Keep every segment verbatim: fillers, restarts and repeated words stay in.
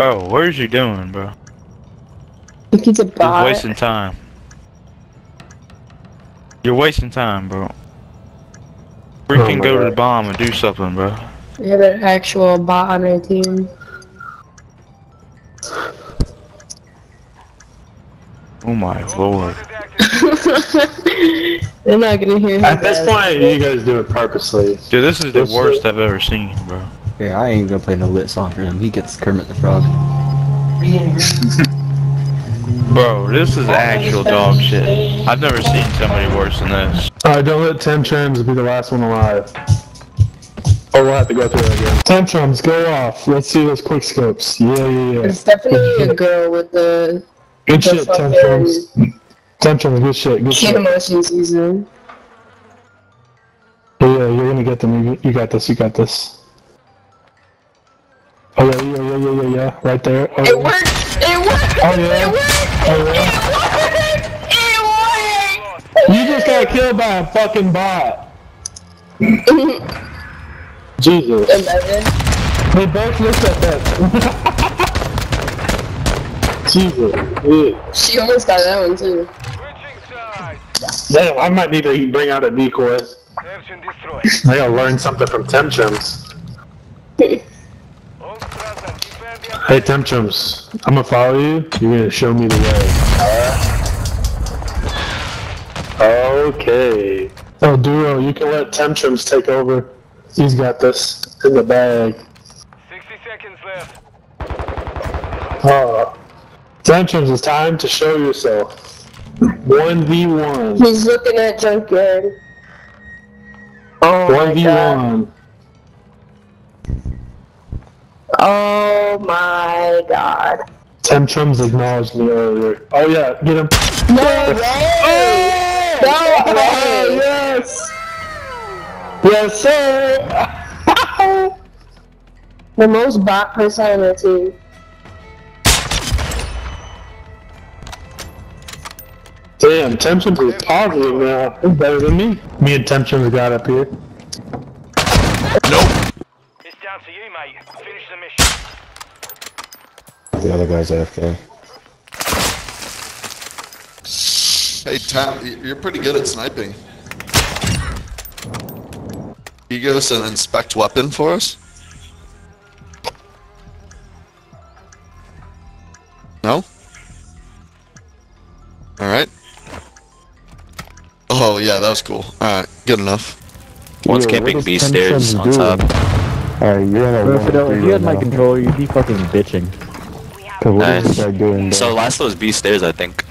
Bro, what is you doing, bro? He's a bot. You're wasting time. You're wasting time, bro. We oh can go God. to the bomb and do something, bro. We have an actual bot on our team. Oh my lord. They're not gonna hear me. At this point, you guys do it purposely. Dude, this is the this worst shit I've ever seen, bro. Yeah, I ain't gonna play no lit song for him. He gets Kermit the Frog. Bro, this is actual dog shit. I've never seen somebody worse than this. Alright, don't let Temptrums be the last one alive. Or we'll have to go through it again. Temptrums, go off. Let's see those quick scopes. Yeah, yeah, yeah. It's definitely a girl with the. Good shit, Temptrums. Temptrums, good shit, good shit. Kid emotion season. Yeah, you're gonna get them. You, you got this, you got this. Oh, yeah, yeah, yeah, yeah, yeah, yeah. Right there. Oh, it worked! It worked! Oh, yeah. It worked! Oh, yeah. It worked! It worked! It worked! You just got killed by a fucking bot. Jesus. eleven. They both looked at that. Jesus. Dude. She almost got that one, too. Damn, I might need to bring out a decoy. I gotta learn something from Temptrums. Hey Temptrums, I'm gonna follow you. You're gonna show me the way. Alright. Okay. Oh, Duro, you can let Temptrums take over. He's got this in the bag. Sixty seconds left. Oh, Temptrums, it's time to show yourself. One v one. He's looking at Junkrat. Oh, one v one. Oh my god. Temptrums acknowledged me earlier. Oh yeah, get him. No way! Oh, no way! Oh, yes! Yes sir! The most bot person on our team. Damn, Temptrums is positive now. He's better than me. Me and Temptrums got up here. Nope. It's down to you, mate. Finish the mission. The other guy's A F K. Hey, Tam, you're pretty good at sniping. Can you give us an inspect weapon for us? No? Alright. Oh, yeah, that was cool. Alright, good enough. One's yeah, camping B stairs on top. Alright, you're on a one. If you had my controller, you'd be fucking bitching. Nice. Doing so last was B stairs, I think.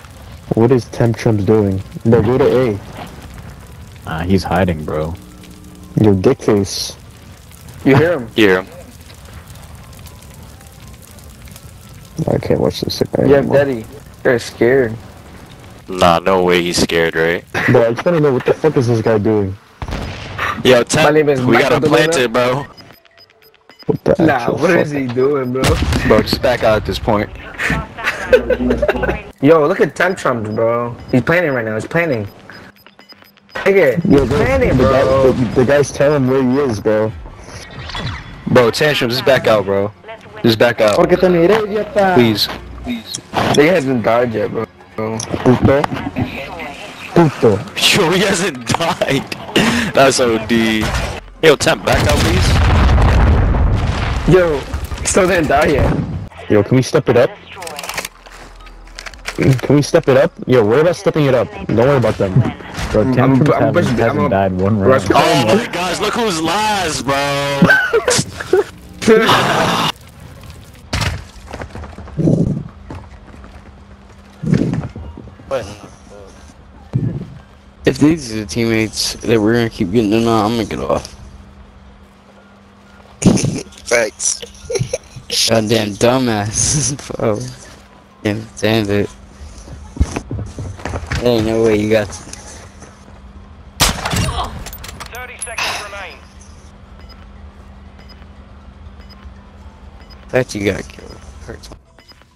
What is Temptrums doing? No, go to A. Ah, he's hiding, bro. Your dick face. You hear him? Hear him. I can't watch this guy anymore. Yeah, Betty. You're scared. Nah, no way he's scared, right? Bro, I just wanna know what the fuck is this guy doing? Yo, Temp, we gotta plant it, bro. What nah, what is he doing, bro? Bro, just back out at this point. Yo, look at Temptrums, bro. He's planning right now. He's planning. Nigga, he's planning, bro. Guy, the, the guy's telling where he is, bro. Bro, Temptrums, just back out, bro. Just back out. Please. Please. He hasn't died yet, bro. Puto. Puto. Yo, he hasn't died. That's O D. Yo, Temp, back out, please. Yo, still didn't die yet. Yo, can we step it up? Can we step it up? Yo, worry about stepping it up. Don't worry about them. Bro, Temptrums I'm, I'm haven't, pushing, hasn't I'm died one round. Oh my gosh, look who's lies, bro! What? If these are the teammates that we're gonna keep getting in on, I'm gonna get off. Thanks. Goddamn dumbass. Bro. Damn, damn it. There ain't no way you got to. thirty seconds remain. That you got killed. Hurts.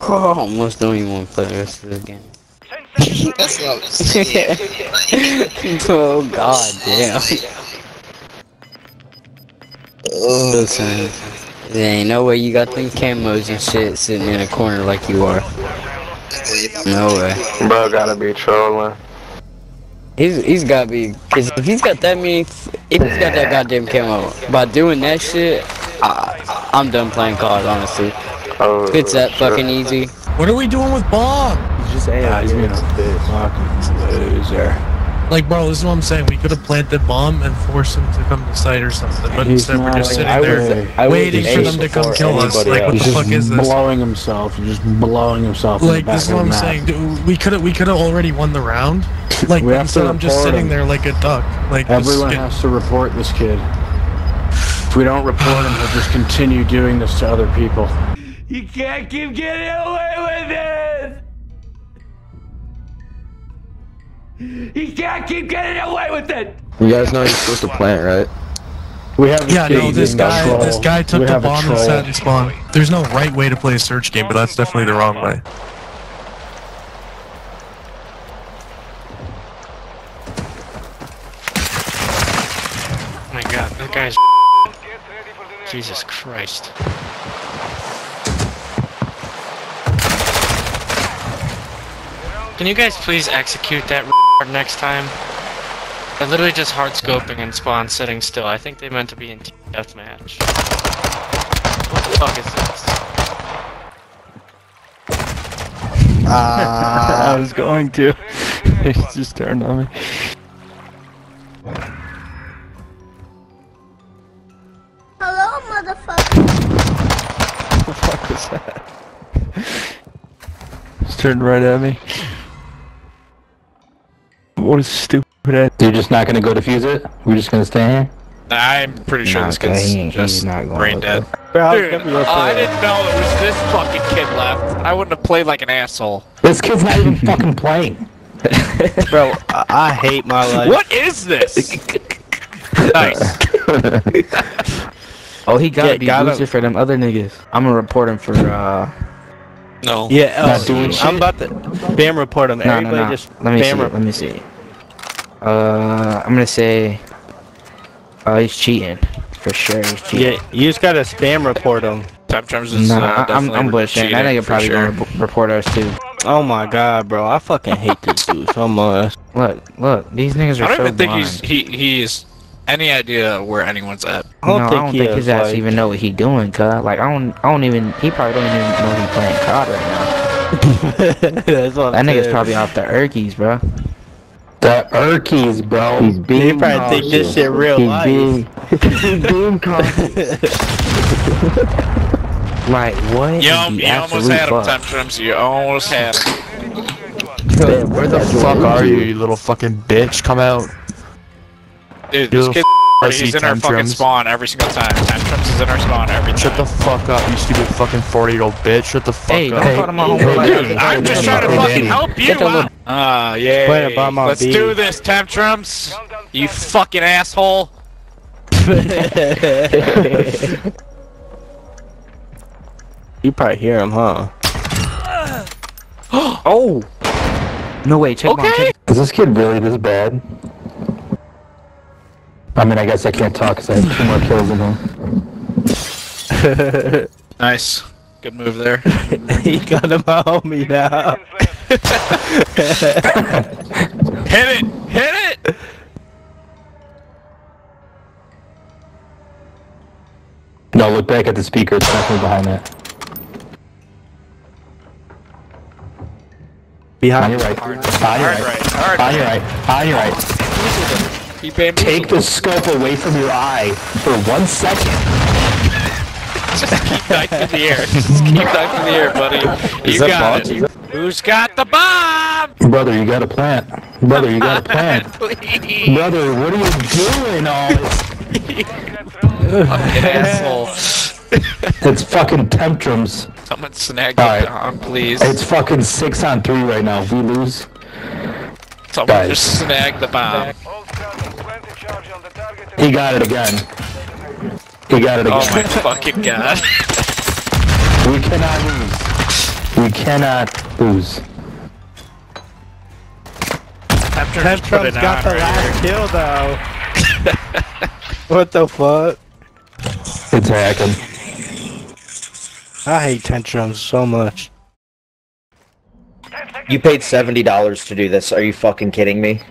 Oh, I almost don't even want to play the rest of this game. That's not what I'm saying. Oh, god damn. Oh, There ain't no way you got them camos and shit sitting in a corner like you are. No way. Bro gotta be trolling. He's he's gotta be, cause if he's got that many, if he's got that goddamn camo, by doing that shit, I, I'm done playing cards, honestly. Oh, it's that sure. fucking easy. What are we doing with Bob? He's just A I. Nah, he's being a bitch. Loser. Like, bro, this is what I'm saying. We could have planted the bomb and forced him to come to site or something, but he's instead we're just like, sitting I there would, waiting for them to come kill us. Else. Like, what he's the fuck is this? Blowing himself, he's just blowing himself. Like, this is what I'm map. saying. Dude, we could have, we could have already won the round. Like, we instead I'm just sitting him. there like a duck. Like, everyone just, has to report this kid. If we don't report him, he'll just continue doing this to other people. You can't keep getting away with it. He can't keep getting away with it. You guys know he's supposed to plant, right? We have yeah, no. This guy, control. this guy took we the bomb and sat in spawn. There's no right way to play a search game, but that's definitely the wrong way. Oh my God, that guy's Jesus Christ. Can you guys please execute that? Next time, they're literally just hard scoping and spawn sitting still. I think they meant to be in team deathmatch. What the fuck is this? Ah, uh, I was going to. They just turned on me. Hello, motherfucker. What the fuck was that? Just turned right at me. What a stupid ass. You're just not gonna go defuse it? We're just gonna stay here? I'm pretty sure nah, this kid's he, just not going brain dead. Bro, dude, uh, I didn't know it was this fucking kid left. I wouldn't have played like an asshole. This kid's not even fucking playing. Bro, I, I hate my life. What is this? Nice. Oh, he gotta yeah, be got loser for them other niggas. I'm gonna report him for, uh... No. Yeah, uh, doing I'm about to bam report him. No, Everybody no, no. just let me bam see. Let me see. Uh, I'm gonna say, oh, uh, he's cheating for sure. He's cheating. Yeah, you just gotta spam report him. Temptrums is no, uh, I'm I'm bullshitting. That nigga probably sure. gonna report us too. Oh my God, bro! I fucking hate this dude so much. Look, look, these niggas are so blind. I don't even think blind. he's he he's any idea where anyone's at. I don't no, think, I don't he think his ass like... even know what he doing, cuz. Like, I don't, I don't even, he probably don't even know he playing C O D right now. That's what that nigga's probably off the Erkies, bro. The Erkies, bro. He's being They probably cautious. think this shit real he's life. Being, he's being cautious. Like, what? You, um, you almost had him, Temptrums. You almost had him. Dude, where the fuck are you, you little fucking bitch? Come out. Dude, this kid. He's in our fucking spawn every single time. Temptrums is in our spawn every time. Shut the fuck up, you stupid fucking forty year old bitch. Shut the fuck hey, up. Hey, hey, dude, I'm just trying to fucking help you out. Ah, yeah. Let's do this, Temptrums. You fucking asshole. You probably hear him, huh? Oh. No way. Check okay. Check. Is this kid really this bad? I mean, I guess I can't talk because I have two more kills than him. Nice. Good move there. He got him out me now. Hit it! Hit it! No, look back at the speaker. It's definitely behind that. Behind your right. Hard right. Hard right. Hard right. Take the scope away from your eye for one second. Just keep diving in the air. Just keep diving in the air, buddy. You got it. Who's got the bomb? Brother, you got a plant. Brother, you got a plant. Brother, what are you doing all this? Fucking asshole. It's fucking Temptrums. Someone snag it on, please. It's fucking six on three right now. If we lose, someone just snag the bomb. He got it again. He got it again. Oh my fucking God. We cannot lose. We cannot lose. Temptrums got the last kill though. What the fuck? It's hacking. I hate Temptrums so much. You paid seventy dollars to do this, are you fucking kidding me?